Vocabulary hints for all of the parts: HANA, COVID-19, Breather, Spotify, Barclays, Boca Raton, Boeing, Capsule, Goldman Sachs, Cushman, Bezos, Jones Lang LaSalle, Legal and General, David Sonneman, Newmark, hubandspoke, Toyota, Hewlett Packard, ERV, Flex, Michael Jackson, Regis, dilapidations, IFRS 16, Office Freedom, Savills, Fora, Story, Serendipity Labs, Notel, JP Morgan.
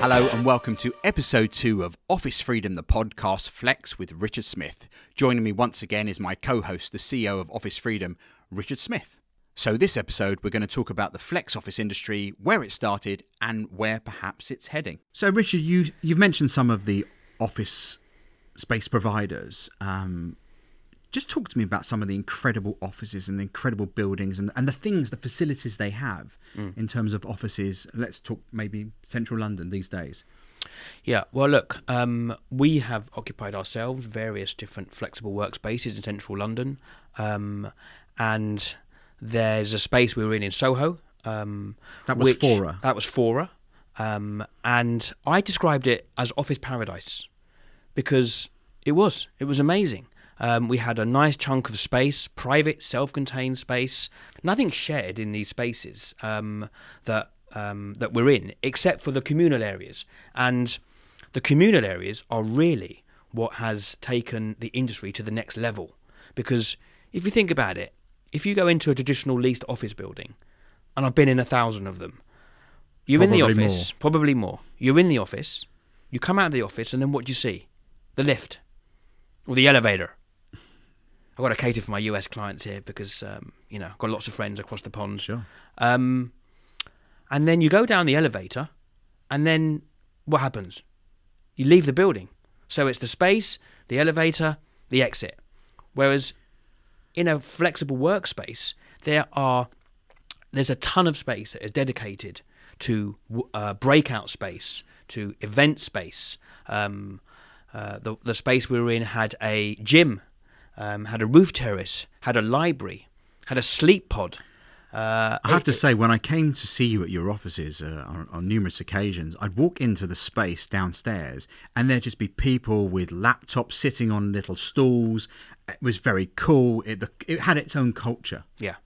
Hello and welcome to episode 2 of Office Freedom, the podcast Flex with Richard Smith. Joining me once again is my co-host, the CEO of Office Freedom, Richard Smith. So this episode, we're going to talk about the flex office industry, where it started and where perhaps it's heading. So Richard, you've mentioned some of the office space providers. Just talk to me about some of the incredible offices and the incredible buildings and the things, the facilities they have in terms of offices. Let's talk maybe central London these days. Yeah, well, look, we have occupied ourselves various different flexible workspaces in central London. And there's a space we were in Soho. Fora. That was Fora. And I described it as office paradise because it was amazing. We had a nice chunk of space, private, self-contained space, nothing shared in these spaces that we're in, except for the communal areas. And the communal areas are really what has taken the industry to the next level. Because if you think about it, if you go into a traditional leased office building, and I've been in 1,000 of them, you're in the office, probably more. You're in the office, you come out of the office, and then what do you see? The lift or the elevator. I've got to cater for my US clients here because, you know, I've got lots of friends across the pond. Sure. And then you go down the elevator and then what happens? You leave the building. So it's the space, the elevator, the exit. Whereas in a flexible workspace, there's a ton of space that is dedicated to breakout space, to event space. The space we were in had a gym, had a roof terrace, had a library, had a sleep pod. I have to say, when I came to see you at your offices on numerous occasions, I'd walk into the space downstairs and there'd just be people with laptops sitting on little stools. It was very cool. It had its own culture. Yeah.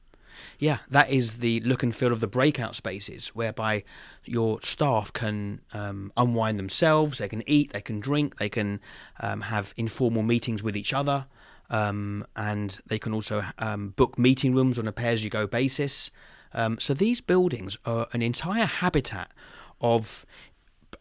Yeah, that is the look and feel of the breakout spaces, whereby your staff can unwind themselves, they can eat, they can drink, they can have informal meetings with each other, and they can also book meeting rooms on a pay-as-you-go basis. So these buildings are an entire habitat of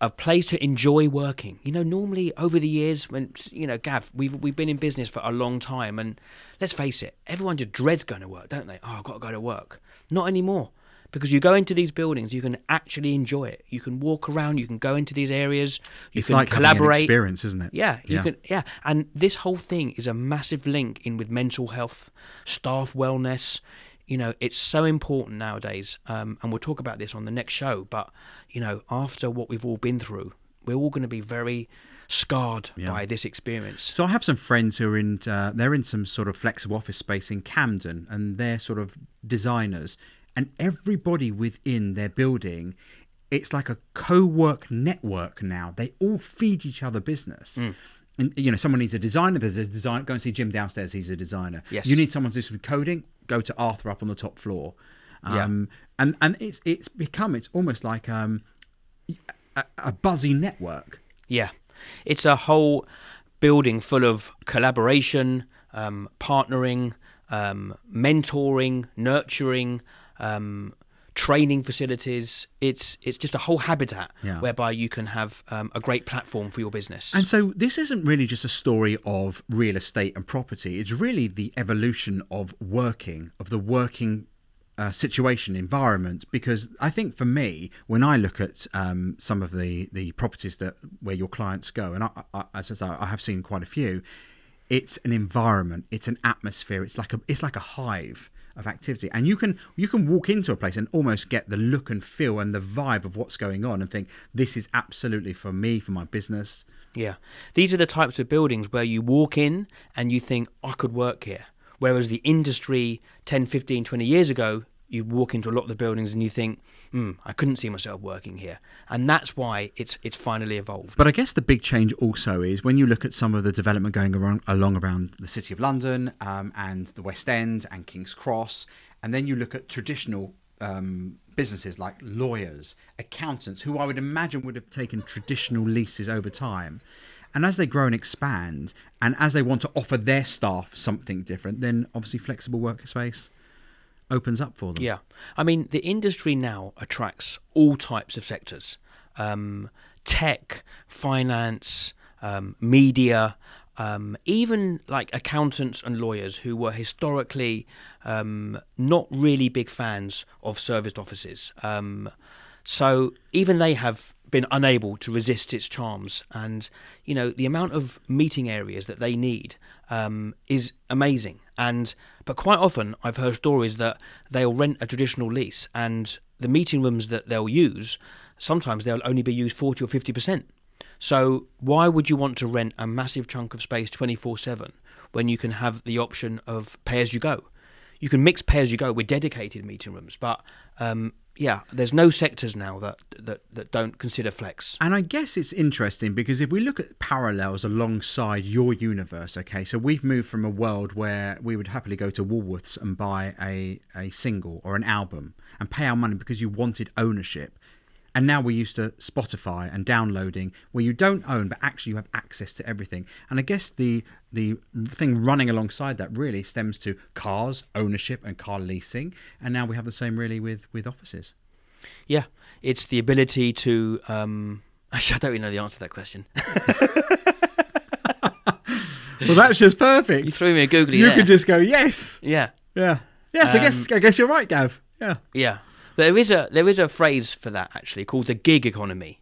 a place to enjoy working. You know, normally over the years, when, you know, Gav, we've been in business for a long time, and let's face it, everyone just dreads going to work, don't they? Oh, I've got to go to work. Not anymore, because you go into these buildings, you can actually enjoy it. You can walk around, you can go into these areas, you can collaborate. It's like having an experience, isn't it? Yeah, you can. And this whole thing is a massive link in with mental health, staff wellness. You know, it's so important nowadays, and we'll talk about this on the next show, but, you know, after what we've all been through, we're all going to be very scarred by this experience. So I have some friends who are in, they're in some sort of flexible office space in Camden, and they're sort of designers, and everybody within their building, it's like a co-work network now. They all feed each other business. Mm. And, you know, someone needs a designer, there's a designer, go and see Jim downstairs, he's a designer. Yes. You need someone to do some coding, go to Arthur up on the top floor. And it's become, it's almost like a buzzy network. Yeah, it's a whole building full of collaboration, partnering, mentoring, nurturing, training facilities. It's just a whole habitat whereby you can have a great platform for your business. And so this isn't really just a story of real estate and property. It's really the evolution of working, of the working situation, environment. Because I think for me, when I look at some of the properties that where your clients go, and I have seen quite a few, it's an environment, it's an atmosphere, it's like a hive of activity, and you can walk into a place and almost get the look and feel and the vibe of what's going on and think, this is absolutely for me, for my business. Yeah, these are the types of buildings where you walk in and you think, I could work here. Whereas the industry 10, 15, 20 years ago, you walk into a lot of the buildings and you think, I couldn't see myself working here. And that's why it's finally evolved. But I guess the big change also is when you look at some of the development going along around the City of London and the West End and King's Cross, and then you look at traditional businesses like lawyers, accountants, who I would imagine would have taken traditional leases over time. And as they grow and expand, and as they want to offer their staff something different, then obviously flexible workspace opens up for them. Yeah, I mean, the industry now attracts all types of sectors. tech, finance, media, even like accountants and lawyers who were historically not really big fans of serviced offices. So even they have been unable to resist its charms. And, you know, the amount of meeting areas that they need is amazing. But quite often I've heard stories that they'll rent a traditional lease, and the meeting rooms that they'll use, sometimes they'll only be used 40 or 50%. So why would you want to rent a massive chunk of space 24/7 when you can have the option of pay-as-you-go? You can mix pay-as-you-go with dedicated meeting rooms, but yeah, there's no sectors now that don't consider flex. And I guess it's interesting because if we look at parallels alongside your universe, okay, so we've moved from a world where we would happily go to Woolworths and buy a single or an album and pay our money because you wanted ownership. And now we're used to Spotify and downloading where you don't own, but actually you have access to everything. And I guess the thing running alongside that really stems to cars, ownership and car leasing. And now we have the same really with offices. Yeah, it's the ability to... actually, I don't really know the answer to that question. Well, that's just perfect. You threw me a googly there. You could just go, yes. Yeah. Yeah. Yes, I guess you're right, Gav. Yeah. Yeah. There is a phrase for that actually called the gig economy,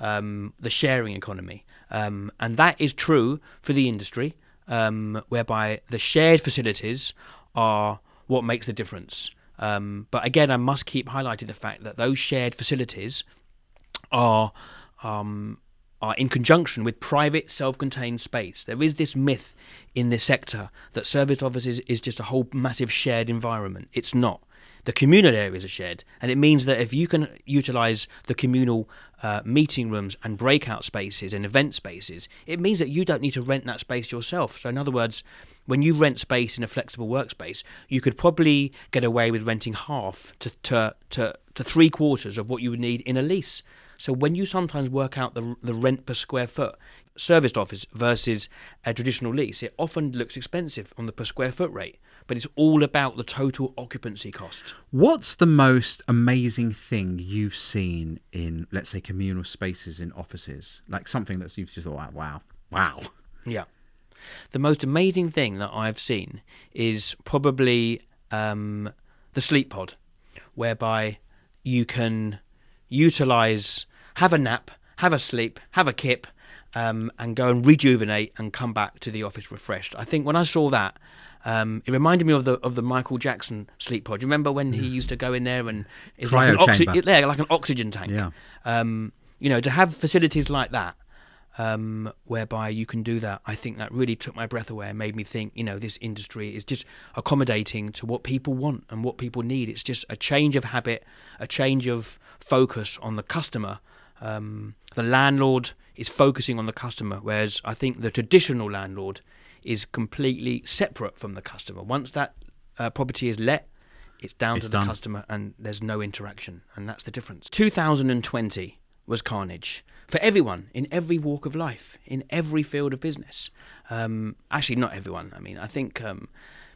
the sharing economy, and that is true for the industry, whereby the shared facilities are what makes the difference. But again, I must keep highlighting the fact that those shared facilities are in conjunction with private self-contained space. There is this myth in this sector that serviced offices is just a whole massive shared environment. It's not. The communal areas are shared, and it means that if you can utilise the communal meeting rooms and breakout spaces and event spaces, it means that you don't need to rent that space yourself. So in other words, when you rent space in a flexible workspace, you could probably get away with renting half to 3/4 of what you would need in a lease. So when you sometimes work out the rent per square foot, serviced office versus a traditional lease, it often looks expensive on the per square foot rate. But it's all about the total occupancy cost. What's the most amazing thing you've seen in, let's say, communal spaces in offices? Like something that you've just thought, wow. Yeah. The most amazing thing that I've seen is probably the sleep pod, whereby you can utilise, have a nap, have a sleep, have a kip, and go and rejuvenate and come back to the office refreshed. I think when I saw that, it reminded me of the Michael Jackson sleep pod. You remember when he used to go in there and it's like an oxygen tank. Yeah. You know, to have facilities like that, whereby you can do that, I think that really took my breath away and made me think, you know, this industry is just accommodating to what people want and what people need. It's just a change of habit, a change of focus on the customer. The landlord is focusing on the customer, whereas I think the traditional landlord is completely separate from the customer. Once that property is let, it's down to the customer and there's no interaction. And that's the difference. 2020 was carnage for everyone, in every walk of life, in every field of business. Actually, not everyone. I mean, I think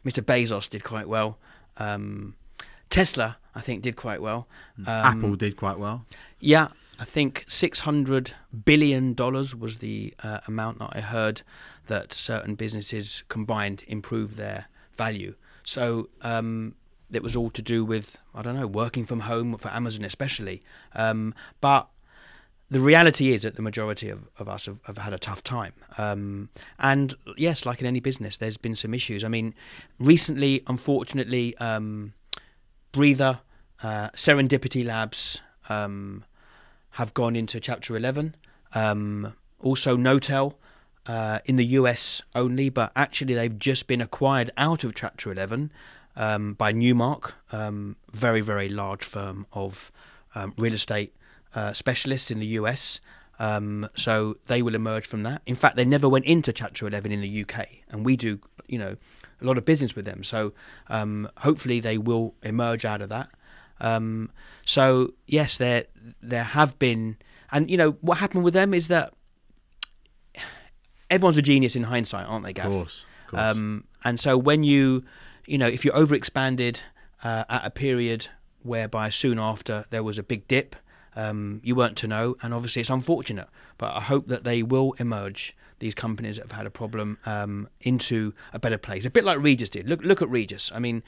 Mr. Bezos did quite well. Tesla, I think, did quite well. Apple did quite well. Yeah, I think $600 billion was the amount that I heard that certain businesses combined improve their value. So it was all to do with, I don't know, working from home for Amazon especially. But the reality is that the majority of us have had a tough time. And yes, like in any business, there's been some issues. I mean, recently, unfortunately, Breather, Serendipity Labs have gone into Chapter 11. Also Notel, in the US only, but actually they've just been acquired out of Chapter 11 by Newmark, very, very large firm of real estate specialists in the US. So they will emerge from that. In fact, they never went into Chapter 11 in the UK, and we do, you know, a lot of business with them. So hopefully they will emerge out of that. So yes, there have been, and you know what happened with them is that everyone's a genius in hindsight, aren't they, Gav? Of course. Of course. And so when you know, if you're overexpanded at a period whereby soon after there was a big dip, you weren't to know, and obviously it's unfortunate, but I hope that they will emerge, these companies that have had a problem, into a better place, a bit like Regis did. Look at Regis, I mean,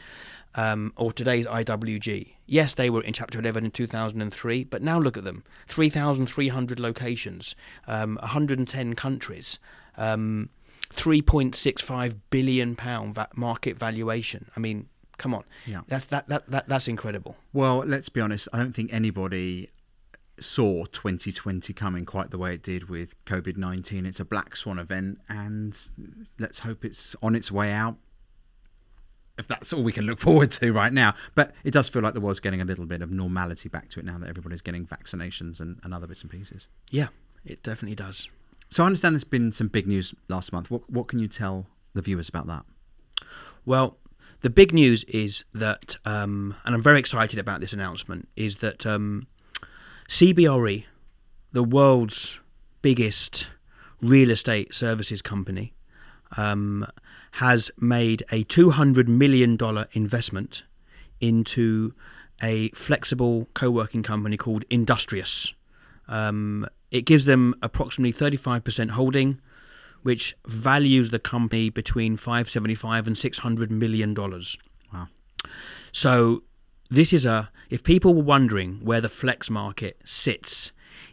or today's IWG. Yes, they were in Chapter 11 in 2003, but now look at them, 3,300 locations, 110 countries, £3.65 billion market valuation. I mean, come on, yeah. That's incredible. Well, let's be honest, I don't think anybody saw 2020 coming quite the way it did with COVID-19. It's a black swan event, and let's hope it's on its way out, if that's all we can look forward to right now. But it does feel like the world's getting a little bit of normality back to it now that everybody's getting vaccinations and other bits and pieces. Yeah, it definitely does. So I understand there's been some big news last month. What can you tell the viewers about that? Well, the big news is that, and I'm very excited about this announcement, is that CBRE, the world's biggest real estate services company, has made a $200 million investment into a flexible co-working company called Industrious. It gives them approximately 35% holding, which values the company between $575 and $600 million. Wow. So this is a, if people were wondering where the flex market sits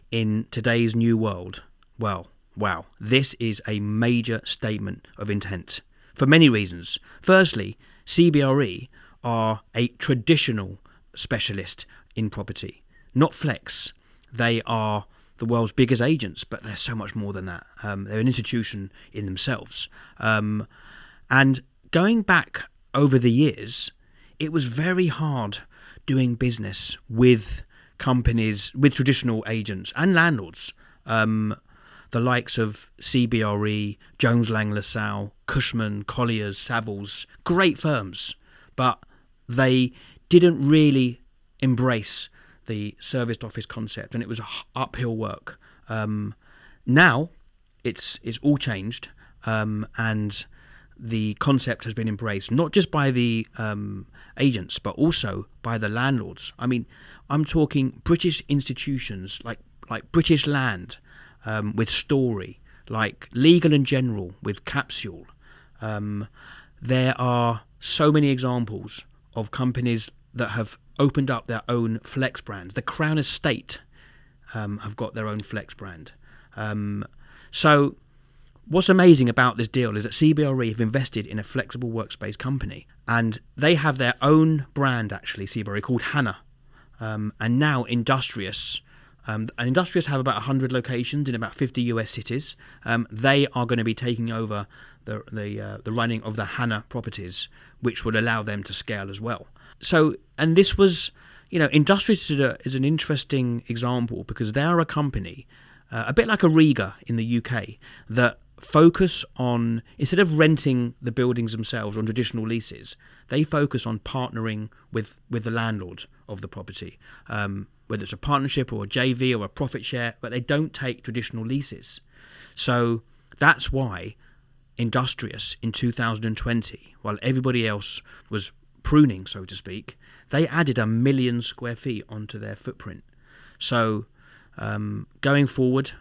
in today's new world, well, wow, this is a major statement of intent for many reasons. Firstly, CBRE are a traditional specialist in property, not flex. They are the world's biggest agents, but they're so much more than that. They're an institution in themselves. And going back over the years, it was very hard doing business with companies, with traditional agents and landlords, the likes of CBRE, Jones Lang LaSalle, Cushman, Colliers, Savills, great firms, but they didn't really embrace the serviced office concept, and it was uphill work. Now it's all changed, and the concept has been embraced not just by the agents but also by the landlords. I mean, I'm talking British institutions like British Land with Story, like Legal and General with Capsule. There are so many examples of companies that have opened up their own flex brands. The Crown Estate have got their own flex brand. So what's amazing about this deal is that CBRE have invested in a flexible workspace company, and they have their own brand, actually, CBRE, called HANA. And now Industrious, and Industrious have about 100 locations in about 50 US cities. They are going to be taking over the running of the HANA properties, which would allow them to scale as well. So, and this was, you know, Industrious is an interesting example because they are a company, a bit like a Riga in the UK, that focus on, instead of renting the buildings themselves on traditional leases, they focus on partnering with the landlord of the property, whether it's a partnership or a JV or a profit share, but they don't take traditional leases. So that's why Industrious in 2020, while everybody else was pruning, so to speak, they added 1 million square feet onto their footprint. So going forward,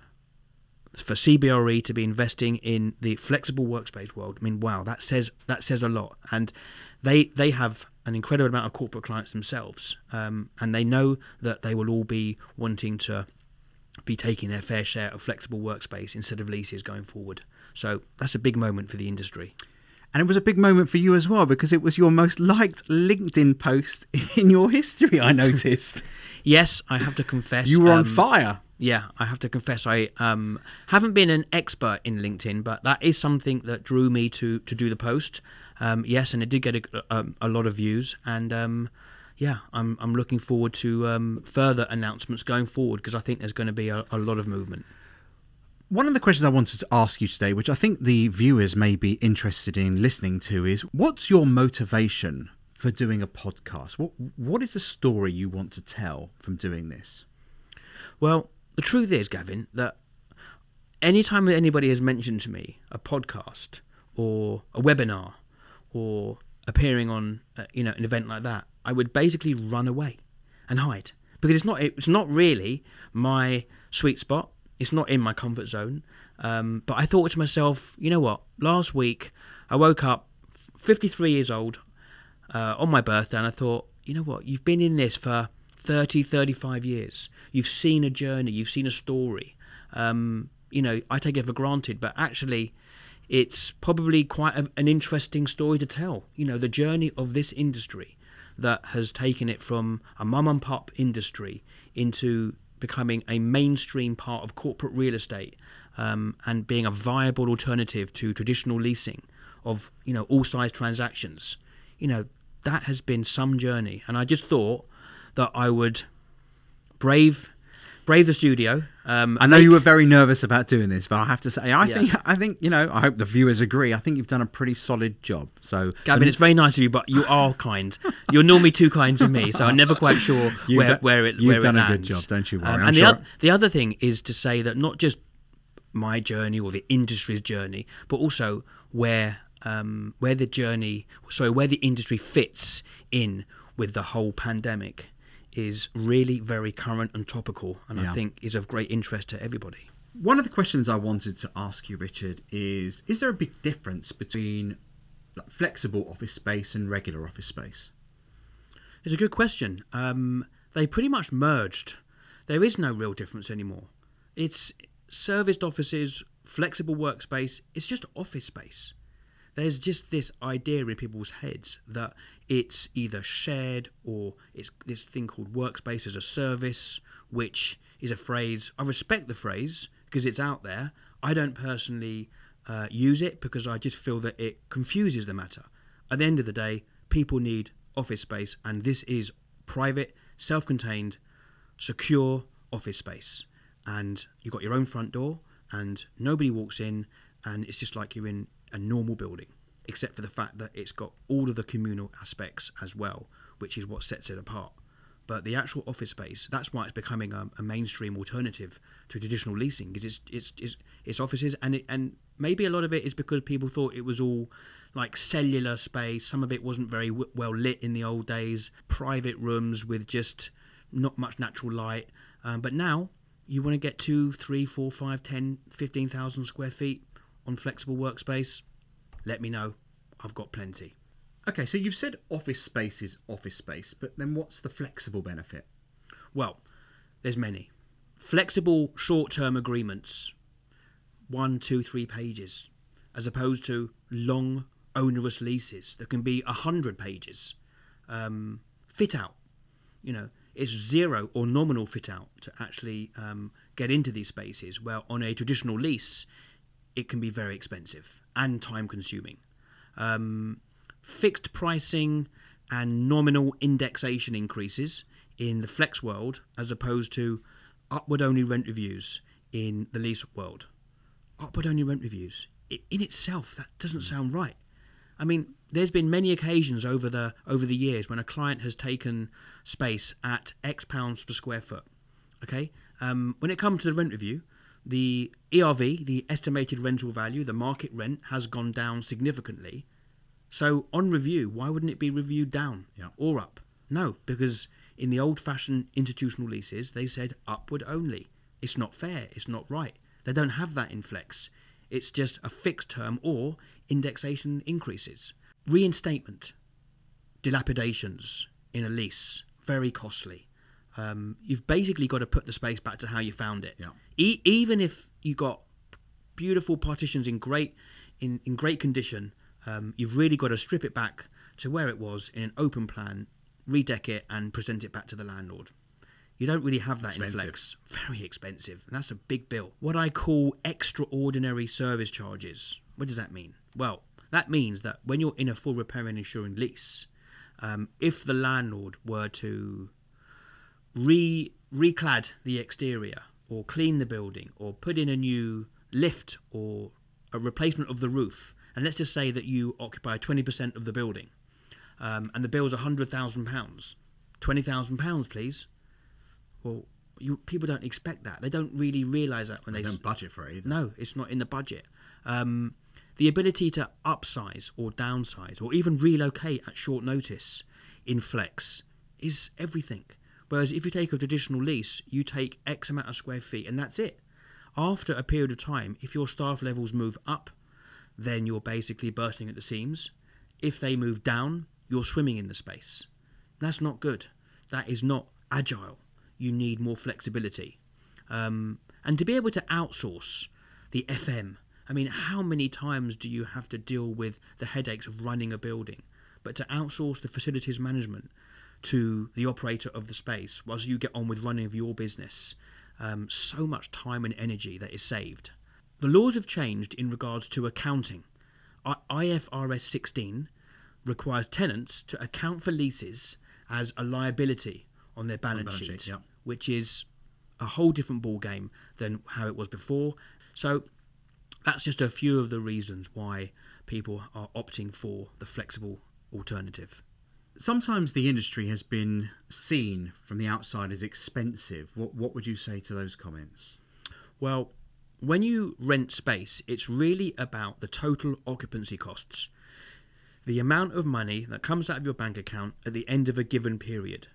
for CBRE to be investing in the flexible workspace world, I mean, wow, that says a lot. And they have an incredible amount of corporate clients themselves, and they know that they will all be wanting to be taking their fair share of flexible workspace instead of leases going forward. So that's a big moment for the industry. And it was a big moment for you as well, because it was your most liked LinkedIn post in your history, I noticed. Yes, I have to confess. You were on fire. Yeah, I have to confess I haven't been an expert in LinkedIn, but that is something that drew me to do the post. Yes, and it did get a lot of views. And yeah, I'm looking forward to further announcements going forward, because I think there's going to be a lot of movement. One of the questions I wanted to ask you today, which I think the viewers may be interested in listening to, is what's your motivation for doing a podcast? What is the story you want to tell from doing this? Well, the truth is, Gavin, that anytime that anybody has mentioned to me a podcast or a webinar or appearing on an event like that, I would basically run away and hide. because it's not really my sweet spot. It's not in my comfort zone. But I thought to myself, you know what? Last week I woke up 53 years old on my birthday, and I thought, you know what? You've been in this for 30, 35 years. You've seen a journey. You've seen a story. You know, I take it for granted, but actually it's probably quite an interesting story to tell. You know, the journey of this industry that has taken it from a mum and pop industry into becoming a mainstream part of corporate real estate, and being a viable alternative to traditional leasing of, you know, all size transactions. You know, that has been some journey, and I just thought that I would brave the studio. I know you were very nervous about doing this, but I have to say, I think you know, I hope the viewers agree. I think you've done a pretty solid job. So, Gavin, it's very nice of you, but you are kind. You're normally too kind to me, so I'm never quite sure where it lands. You've done a good job, don't you worry. And the other thing is to say that not just my journey or the industry's journey, but also where the industry fits in with the whole pandemic is really very current and topical, and I think is of great interest to everybody. One of the questions I wanted to ask you, Richard, is there a big difference between flexible office space and regular office space? It's a good question. They pretty much merged. There is no real difference anymore. It's serviced offices, flexible workspace, it's just office space. There's just this idea in people's heads that it's either shared or it's this thing called workspace as a service, which is a phrase. I respect the phrase because it's out there. I don't personally use it because I just feel that it confuses the matter. At the end of the day, people need office space, and this is private, self-contained, secure office space. And you've got your own front door and nobody walks in, and it's just like you're in a normal building, except for the fact that it's got all of the communal aspects as well, which is what sets it apart. But the actual office space, that's why it's becoming a mainstream alternative to traditional leasing, because it's offices, and maybe a lot of it is because people thought it was all like cellular space. Some of it wasn't very well lit in the old days, private rooms with just not much natural light. But now you want to get 2, 3, 4, 5, 10, 15,000 square feet on flexible workspace, let me know. I've got plenty. Okay, so you've said office space is office space, but then what's the flexible benefit? Well, there's many. Flexible short-term agreements, 1, 2, 3 pages, as opposed to long, onerous leases that can be 100 pages. Fit out, you know, it's zero or nominal fit out to actually get into these spaces, where on a traditional lease, it can be very expensive and time-consuming. Fixed pricing and nominal indexation increases in the flex world, as opposed to upward-only rent reviews in the lease world. Upward-only rent reviews, in itself, that doesn't sound right. I mean, there's been many occasions over the years when a client has taken space at X pounds per square foot. Okay, when it comes to the rent review, the ERV, the estimated rental value, the market rent, has gone down significantly. So on review, why wouldn't it be reviewed down or up? No, because in the old-fashioned institutional leases, they said upward only. It's not fair. It's not right. They don't have that in flex. It's just a fixed term or indexation increases. Reinstatement, dilapidations in a lease, very costly. You've basically got to put the space back to how you found it. Yeah. Even if you got beautiful partitions in great condition, you've really got to strip it back to where it was in an open plan, redeck it, and present it back to the landlord. You don't really have that in flex. Very expensive, and that's a big bill. What I call extraordinary service charges. What does that mean? Well, that means that when you're in a full repair and insurance lease, if the landlord were to reclad the exterior, or clean the building, or put in a new lift, or a replacement of the roof, and let's just say that you occupy 20% of the building, and the bill's £100,000, £20,000, please. Well, people don't expect that. They don't really realise that when they don't budget for it either. No, it's not in the budget. The ability to upsize or downsize, or even relocate at short notice in flex, is everything. Whereas if you take a traditional lease, you take X amount of square feet and that's it. After a period of time, if your staff levels move up, then you're basically bursting at the seams. If they move down, you're swimming in the space. That's not good. That is not agile. You need more flexibility. And to be able to outsource the FM, I mean, how many times do you have to deal with the headaches of running a building? But to outsource the facilities management to the operator of the space whilst you get on with running of your business, so much time and energy that is saved. The laws have changed in regards to accounting. IFRS 16 requires tenants to account for leases as a liability on their balance sheet, yeah, which is a whole different ball game than how it was before. So that's just a few of the reasons why people are opting for the flexible alternative. Sometimes the industry has been seen from the outside as expensive. What would you say to those comments? Well, when you rent space, it's really about the total occupancy costs, the amount of money that comes out of your bank account at the end of a given period.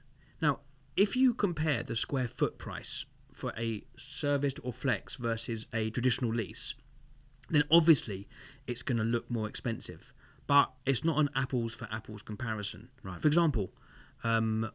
Now, if you compare the square foot price for a serviced or flex versus a traditional lease, then obviously it's going to look more expensive. But it's not an apples for apples comparison. Right. For example, on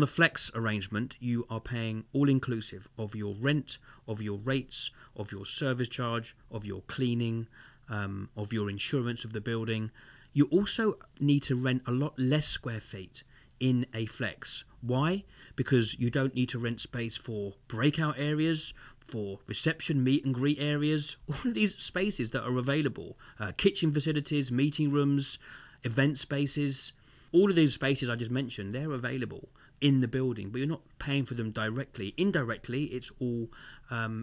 the flex arrangement, you are paying all inclusive of your rent, of your rates, of your service charge, of your cleaning, of your insurance of the building. You also need to rent a lot less square feet in a flex. Why? Because you don't need to rent space for breakout areas, for reception, meet and greet areas, all of these spaces that are available, kitchen facilities, meeting rooms, event spaces, all of these spaces I just mentioned, they're available in the building, but you're not paying for them directly. Indirectly, it's all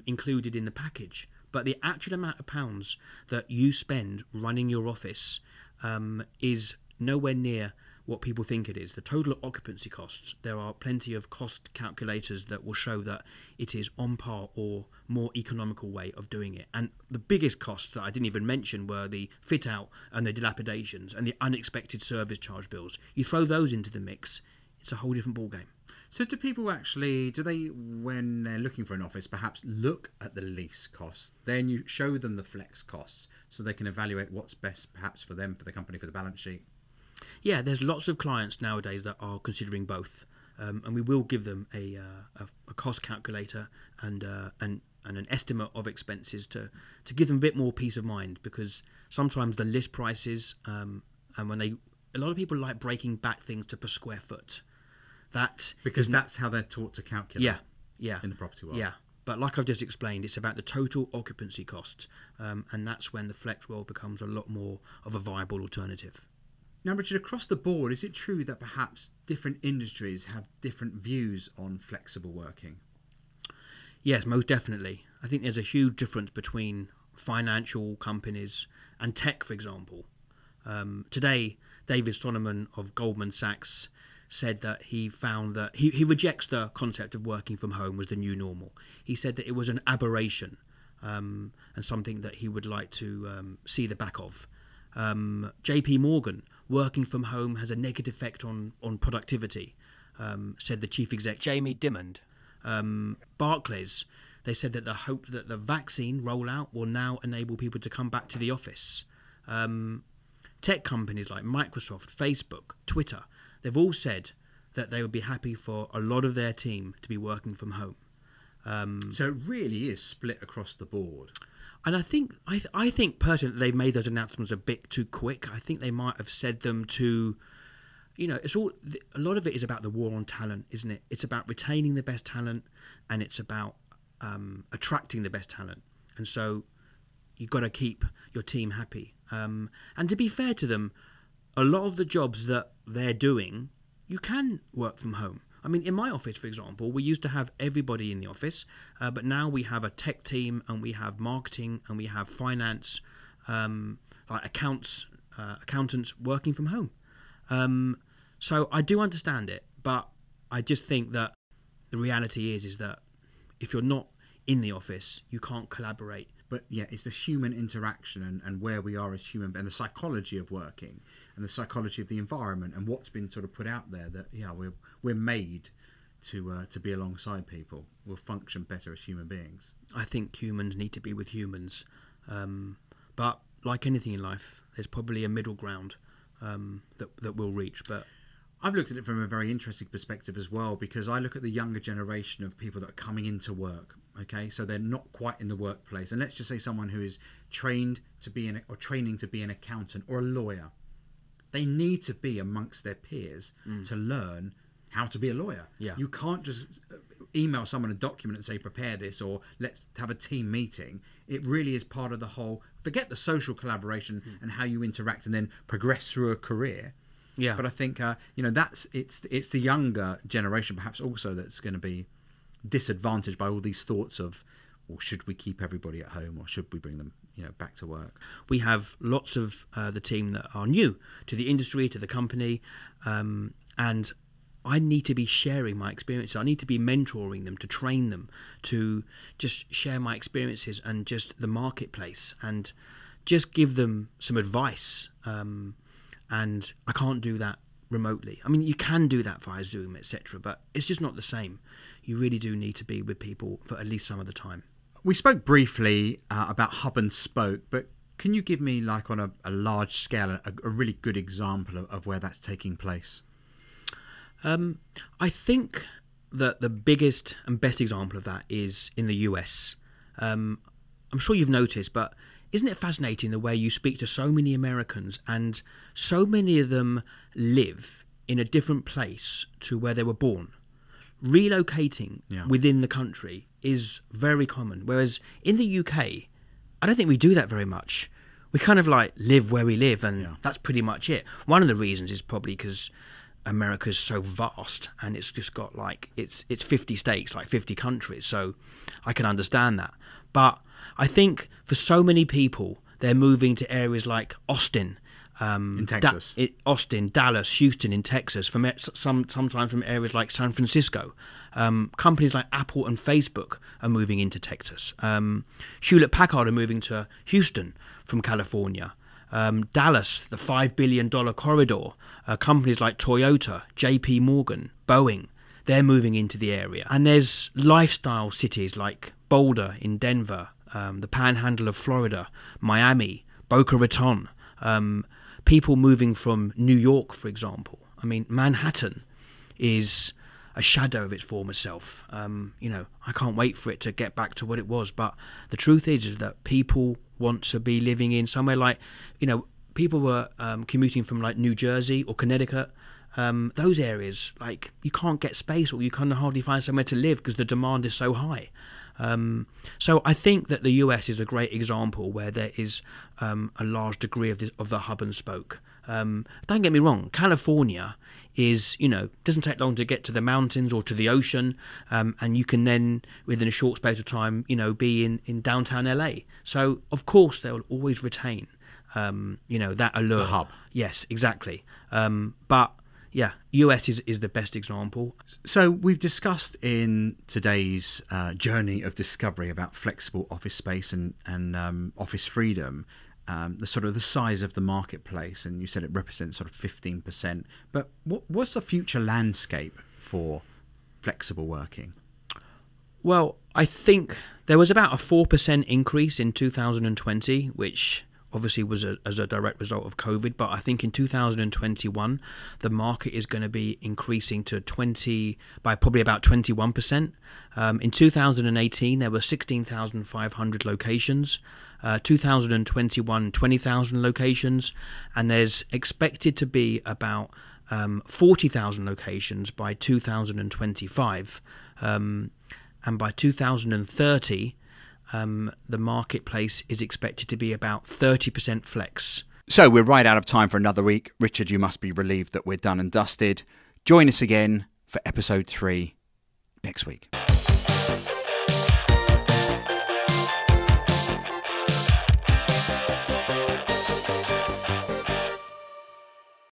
included in the package. But the actual amount of pounds that you spend running your office is nowhere near what people think it is. The total occupancy costs, there are plenty of cost calculators that will show that it is on par or more economical way of doing it. And the biggest costs that I didn't even mention were the fit out and the dilapidations and the unexpected service charge bills. You throw those into the mix, it's a whole different ballgame. So do people actually, when they're looking for an office, perhaps look at the lease costs, then you show them the flex costs so they can evaluate what's best perhaps for them, for the company, for the balance sheet? Yeah, there's lots of clients nowadays that are considering both, and we will give them a cost calculator and an estimate of expenses to give them a bit more peace of mind, because sometimes the list prices and when a lot of people like breaking back things to per square foot, because that's how they're taught to calculate. Yeah, in the property world. Yeah, but like I've just explained, it's about the total occupancy cost, and that's when the flex world becomes a lot more of a viable alternative. Now, Richard, across the board, is it true that perhaps different industries have different views on flexible working? Yes, most definitely. I think there's a huge difference between financial companies and tech, for example. Today, David Sonneman of Goldman Sachs said that he found that he rejects the concept of working from home was the new normal. He said that it was an aberration and something that he would like to see the back of. JP Morgan, working from home has a negative effect on productivity, said the chief exec Jamie Dimond. Barclays, they said that the hope that the vaccine rollout will now enable people to come back to the office. Tech companies like Microsoft, Facebook, Twitter, they've all said that they would be happy for a lot of their team to be working from home. So it really is split across the board. And I think personally they've made those announcements a bit too quick. I think they might have said them to, you know, a lot of it is about the war on talent, isn't it? It's about retaining the best talent, and it's about attracting the best talent. And so you've got to keep your team happy. And to be fair to them, a lot of the jobs that they're doing, you can work from home. I mean, in my office, for example, we used to have everybody in the office, but now we have a tech team and we have marketing and we have finance, like accountants working from home. So I do understand it, but I just think that the reality is that if you're not in the office, you can't collaborate. But yeah, it's the human interaction and where we are as human, and the psychology of working and the psychology of the environment and what's been sort of put out there that, yeah, we're made to be alongside people. We'll function better as human beings. I think humans need to be with humans. But like anything in life, there's probably a middle ground that we'll reach. But I've looked at it from a very interesting perspective as well, because I look at the younger generation of people that are coming into work. Okay, so they're not quite in the workplace. And let's just say someone who is trained to be training to be an accountant or a lawyer. They need to be amongst their peers to learn how to be a lawyer. Yeah. You can't just email someone a document and say, prepare this, or let's have a team meeting. It really is part of the whole, forget the social collaboration and how you interact and then progress through a career. Yeah. But I think, it's the younger generation perhaps also that's going to be disadvantaged by all these thoughts of, well, should we keep everybody at home, or should we bring them, back to work? We have lots of the team that are new to the industry, to the company, and I need to be sharing my experiences. I need to be mentoring them, to train them, to just share my experiences and just the marketplace, and just give them some advice. And I can't do that remotely. I mean, you can do that via Zoom, etc., but it's just not the same. You really do need to be with people for at least some of the time. We spoke briefly about hub and spoke, but can you give me, like, on a large scale, a really good example of where that's taking place? I think that the biggest and best example of that is in the US. I'm sure you've noticed, but isn't it fascinating the way you speak to so many Americans, and so many of them live in a different place to where they were born? Relocating within the country is very common, whereas in the UK, I don't think we do that very much. We kind of like live where we live, and that's pretty much it. One of the reasons is probably because America's so vast, and it's just got like it's 50 states, like 50 countries, so I can understand that. But I think for so many people, they're moving to areas like Austin, in Texas, Austin, Dallas, Houston, in Texas. From sometimes from areas like San Francisco, companies like Apple and Facebook are moving into Texas. Hewlett Packard are moving to Houston from California. Dallas, the $5 billion corridor. Companies like Toyota, J.P. Morgan, Boeing, they're moving into the area. And there's lifestyle cities like Boulder in Denver, the Panhandle of Florida, Miami, Boca Raton. People moving from New York, for example. I mean, Manhattan is a shadow of its former self. I can't wait for it to get back to what it was. But the truth is that people want to be living in somewhere like, people were commuting from like New Jersey or Connecticut. Those areas, like, you can't get space, or you can hardly find somewhere to live because the demand is so high. So I think that the US is a great example where there is a large degree of the hub and spoke. Don't get me wrong, California is, doesn't take long to get to the mountains or to the ocean, and you can then, within a short space of time, be in downtown LA. So of course they will always retain, that allure. The hub. Yes, exactly. But yeah, US is the best example. So we've discussed in today's journey of discovery about flexible office space and office freedom, the sort of the size of the marketplace, and you said it represents sort of 15%. But what's the future landscape for flexible working? Well, I think there was about a 4% increase in 2020, which obviously was as a direct result of COVID, but I think in 2021 the market is going to be increasing to probably about 21%. In 2018 there were 16,500 locations, 2021 20,000 locations, and there's expected to be about 40,000 locations by 2025, and by 2030 the marketplace is expected to be about 30% flex. So we're right out of time for another week. Richard, you must be relieved that we're done and dusted. Join us again for episode 3 next week.